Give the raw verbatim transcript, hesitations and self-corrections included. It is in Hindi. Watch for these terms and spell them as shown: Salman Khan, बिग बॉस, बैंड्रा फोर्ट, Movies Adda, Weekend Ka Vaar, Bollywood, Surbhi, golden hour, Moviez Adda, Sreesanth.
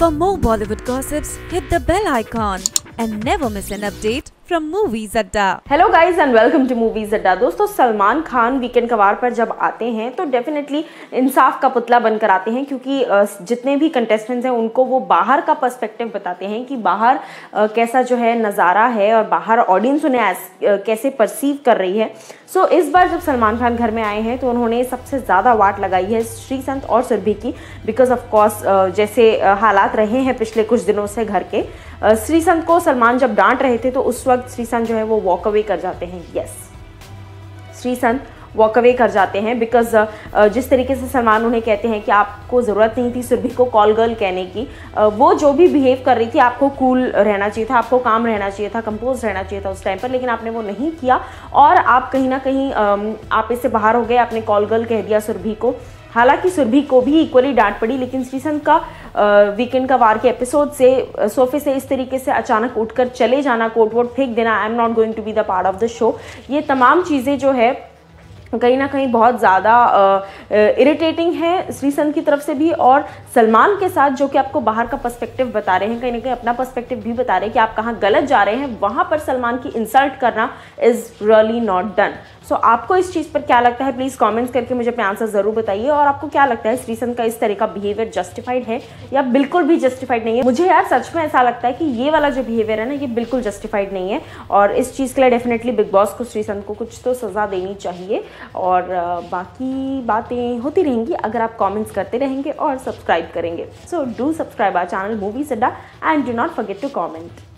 For more Bollywood gossips, hit the bell icon and never miss an update from Movies Adda. Hello guys and welcome to Movies Adda. दोस्तों सलमान खान वीकेंड का वार पर जब आते हैं तो डेफिनेटली इंसाफ का पुतला बनकर आते हैं, क्योंकि जितने भी कंटेस्टेंट्स हैं उनको वो बाहर का पर्सपेक्टिव बताते हैं कि बाहर कैसा जो है नज़ारा है और बाहर ऑडियंस उन्हें कैसे परसीव कर रही है। सो so, इस बार जब सलमान खान घर में आए हैं तो उन्होंने सबसे ज़्यादा वाट लगाई है श्रीसंत और सुरभि की, बिकॉज ऑफकोर्स जैसे हालात रहे हैं पिछले कुछ दिनों से घर के, श्रीसंत को सलमान जब डांट रहे थे तो उस वक्त श्रीसंत जो है वो वॉक अवे कर जाते हैं। यस, श्रीसंत वॉक अवे कर जाते हैं बिकॉज जिस तरीके से सलमान उन्हें कहते हैं कि आपको ज़रूरत नहीं थी सुरभि को कॉल गर्ल कहने की, वो जो भी बिहेव कर रही थी आपको कूल रहना चाहिए था, आपको काम रहना चाहिए था, कंपोज रहना चाहिए था उस टाइम पर, लेकिन आपने वो नहीं किया और आप कहीं ना कहीं आप इससे बाहर हो गए, आपने कॉल गर्ल कह दिया सुरभि को। हालांकि सुरभि को भी इक्वली डांट पड़ी, लेकिन श्रीसंत का वीकेंड का वार के एपिसोड से सोफे से इस तरीके से अचानक उठकर चले जाना, कोट वोट फेंक देना, I am not going to be the part of the show, ये तमाम चीज़ें जो है कहीं ना कहीं बहुत ज़्यादा इरिटेटिंग है श्रीसंत की तरफ से भी और सलमान के साथ, जो कि आपको बाहर का पर्सपेक्टिव बता रहे हैं, कहीं ना कहीं अपना पर्सपेक्टिव भी बता रहे हैं कि आप कहाँ गलत जा रहे हैं, वहाँ पर सलमान की इंसल्ट करना is really not done. So आपको इस चीज़ पर क्या लगता है प्लीज़ कमेंट्स करके मुझे अपने आंसर ज़रूर बताइए, और आपको क्या लगता है श्रीसंत का इस तरह का बिहेवियर जस्टिफाइड है या बिल्कुल भी जस्टिफाइड नहीं है। मुझे यार सच में ऐसा लगता है कि ये वाला जो बिहेवियर है ना ये बिल्कुल जस्टिफाइड नहीं है, और इस चीज़ के लिए डेफिनेटली बिग बॉस को श्रीसंत को कुछ तो सज़ा देनी चाहिए। और बाकी बातें होती रहेंगी अगर आप कमेंट्स करते रहेंगे और सब्सक्राइब करेंगे। So do subscribe our channel movies Adda and do not forget to comment.